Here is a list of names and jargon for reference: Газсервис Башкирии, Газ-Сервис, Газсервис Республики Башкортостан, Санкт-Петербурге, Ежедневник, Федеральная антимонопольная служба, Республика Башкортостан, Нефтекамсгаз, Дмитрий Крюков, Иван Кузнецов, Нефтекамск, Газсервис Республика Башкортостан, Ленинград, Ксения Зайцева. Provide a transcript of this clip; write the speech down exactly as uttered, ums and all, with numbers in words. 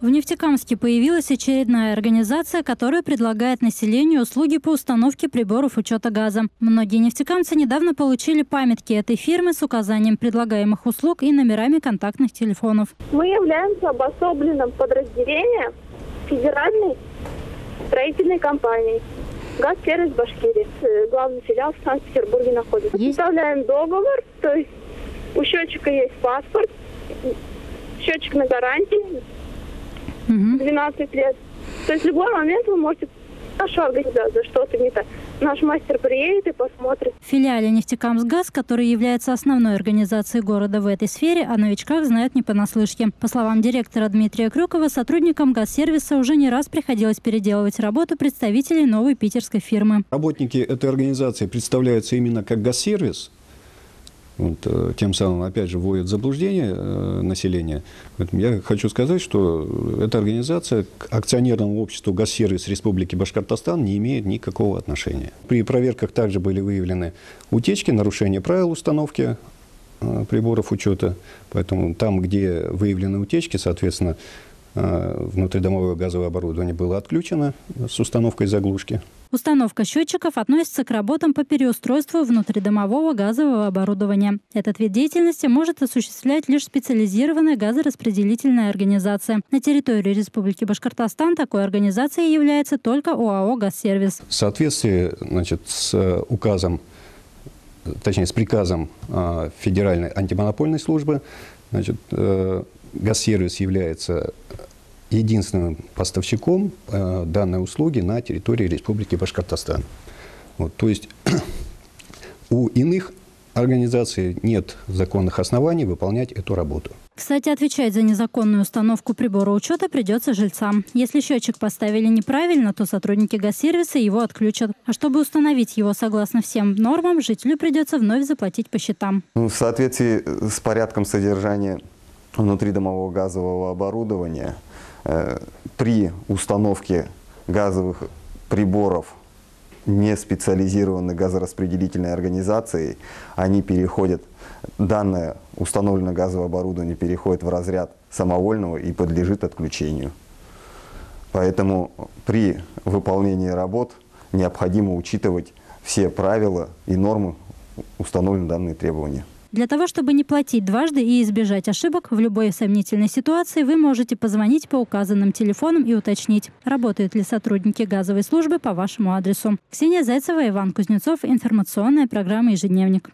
В Нефтекамске появилась очередная организация, которая предлагает населению услуги по установке приборов учета газа. Многие нефтекамцы недавно получили памятки этой фирмы с указанием предлагаемых услуг и номерами контактных телефонов. Мы являемся обособленным подразделением федеральной строительной компании «Газсервис Башкирии». Главный филиал в Санкт-Петербурге находится. Составляем договор, то есть у счетчика есть паспорт, счетчик на гарантии. двенадцать лет. То есть в любой момент вы можете... Наша организация что-то не так. Наш мастер приедет и посмотрит. В филиале «Нефтекамсгаз», который является основной организацией города в этой сфере, о новичках знают не понаслышке. По словам директора Дмитрия Крюкова, сотрудникам газсервиса уже не раз приходилось переделывать работу представителей новой питерской фирмы. Работники этой организации представляются именно как «Газсервис». Вот, тем самым, опять же, вводит в заблуждение э, население. Поэтому я хочу сказать, что эта организация к акционерному обществу «Газсервис Республики Башкортостан» не имеет никакого отношения. При проверках также были выявлены утечки, нарушения правил установки э, приборов учета. Поэтому там, где выявлены утечки, соответственно, э, внутридомовое газовое оборудование было отключено с установкой заглушки. Установка счетчиков относится к работам по переустройству внутридомового газового оборудования. Этот вид деятельности может осуществлять лишь специализированная газораспределительная организация. На территории Республики Башкортостан такой организацией является только ОАО «Газсервис». В соответствии, значит, с указом, точнее с приказом Федеральной антимонопольной службы, значит, «Газсервис» является единственным поставщиком э, данной услуги на территории Республики Башкортостан. Вот, то есть у иных организаций нет законных оснований выполнять эту работу. Кстати, отвечать за незаконную установку прибора учета придется жильцам. Если счетчик поставили неправильно, то сотрудники газсервиса его отключат. А чтобы установить его согласно всем нормам, жителю придется вновь заплатить по счетам. В соответствии с порядком содержания внутридомового газового оборудования, при установке газовых приборов не специализированной газораспределительной организации, они переходят, данное установленное газовое оборудование переходит в разряд самовольного и подлежит отключению. Поэтому при выполнении работ необходимо учитывать все правила и нормы, установленные данные требования. Для того, чтобы не платить дважды и избежать ошибок, в любой сомнительной ситуации вы можете позвонить по указанным телефонам и уточнить, работают ли сотрудники газовой службы по вашему адресу. Ксения Зайцева, Иван Кузнецов, информационная программа «Ежедневник».